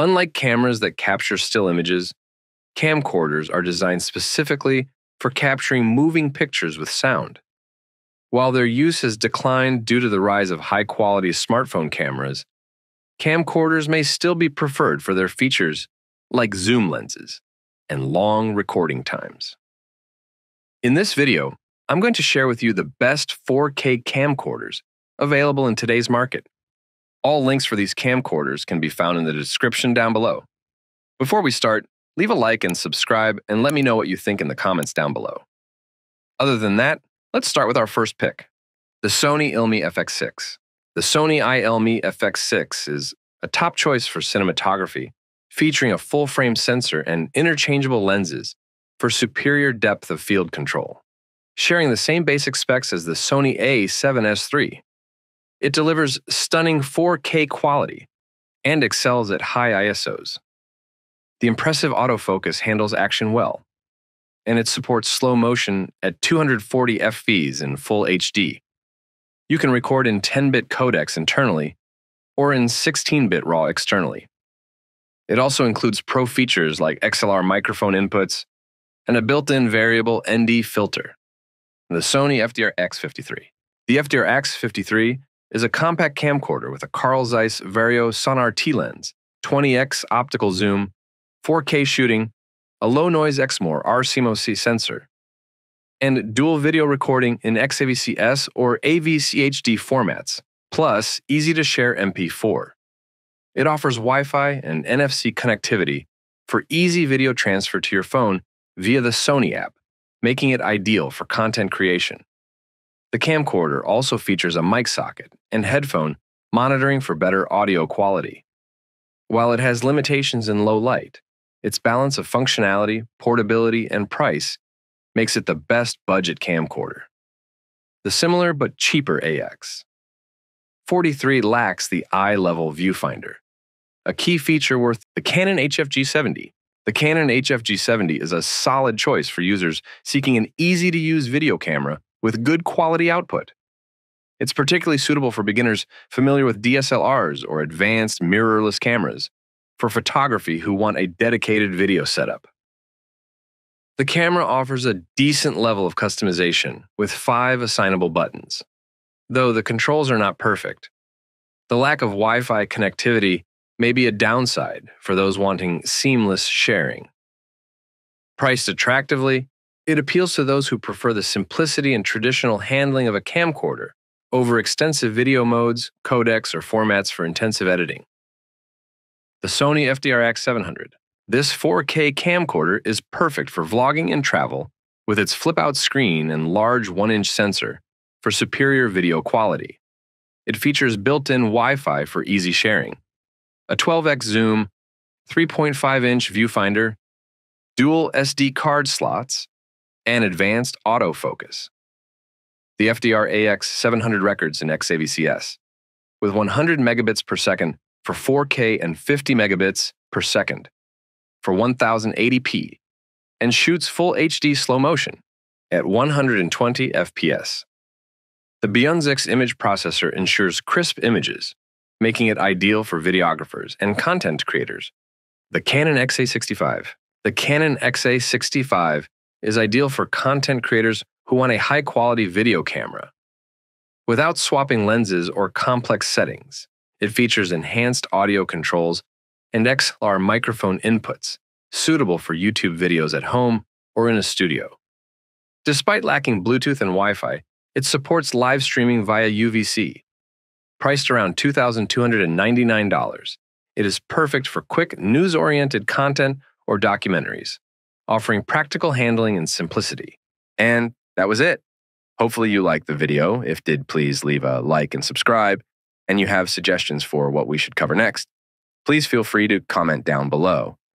Unlike cameras that capture still images, camcorders are designed specifically for capturing moving pictures with sound. While their use has declined due to the rise of high-quality smartphone cameras, camcorders may still be preferred for their features like zoom lenses and long recording times. In this video, I'm going to share with you the best 4K camcorders available in today's market. All links for these camcorders can be found in the description down below. Before we start, leave a like and subscribe and let me know what you think in the comments down below. Other than that, let's start with our first pick, the Sony ILME-FX6. The Sony ILME-FX6 is a top choice for cinematography, featuring a full-frame sensor and interchangeable lenses for superior depth of field control. Sharing the same basic specs as the Sony A7S III, it delivers stunning 4K quality and excels at high ISOs. The impressive autofocus handles action well, and it supports slow motion at 240 FPs in full HD. You can record in 10-bit codecs internally or in 16-bit RAW externally. It also includes pro features like XLR microphone inputs and a built-in variable ND filter. The Sony FDR-AX700. The FDR-AX700 is a compact camcorder with a Carl Zeiss Vario Sonar T-Lens, 20x optical zoom, 4K shooting, a low-noise Exmor R sensor, and dual video recording in XAVC-S or AVCHD formats, plus easy-to-share MP4. It offers Wi-Fi and NFC connectivity for easy video transfer to your phone via the Sony app, making it ideal for content creation. The camcorder also features a mic socket and headphone monitoring for better audio quality. While it has limitations in low light, its balance of functionality, portability, and price makes it the best budget camcorder. The similar but cheaper AX43 lacks the eye-level viewfinder, a key feature worth the Canon HF G70. The Canon HF G70 is a solid choice for users seeking an easy-to-use video camera with good quality output. It's particularly suitable for beginners familiar with DSLRs or advanced mirrorless cameras, for photography who want a dedicated video setup. The camera offers a decent level of customization with 5 assignable buttons, though the controls are not perfect. The lack of Wi-Fi connectivity may be a downside for those wanting seamless sharing. Priced attractively, it appeals to those who prefer the simplicity and traditional handling of a camcorder over extensive video modes, codecs, or formats for intensive editing. The Sony FDR-AX700. This 4K camcorder is perfect for vlogging and travel with its flip-out screen and large 1-inch sensor for superior video quality. It features built-in Wi-Fi for easy sharing, a 12x zoom, 3.5-inch viewfinder, dual SD card slots, and advanced autofocus. The FDR-AX700 records in XAVC-S with 100 megabits per second for 4K and 50 megabits per second for 1080p and shoots full HD slow motion at 120 FPS. The BIONZ X image processor ensures crisp images, making it ideal for videographers and content creators. The Canon XA65. The Canon XA65 is ideal for content creators who want a high-quality video camera. Without swapping lenses or complex settings, it features enhanced audio controls and XLR microphone inputs, suitable for YouTube videos at home or in a studio. Despite lacking Bluetooth and Wi-Fi, it supports live streaming via UVC. Priced around $2,299, it is perfect for quick, news-oriented content or documentaries, offering practical handling and simplicity. And that was it. Hopefully you liked the video. If did, please leave a like and subscribe, and you have suggestions for what we should cover next. Please feel free to comment down below.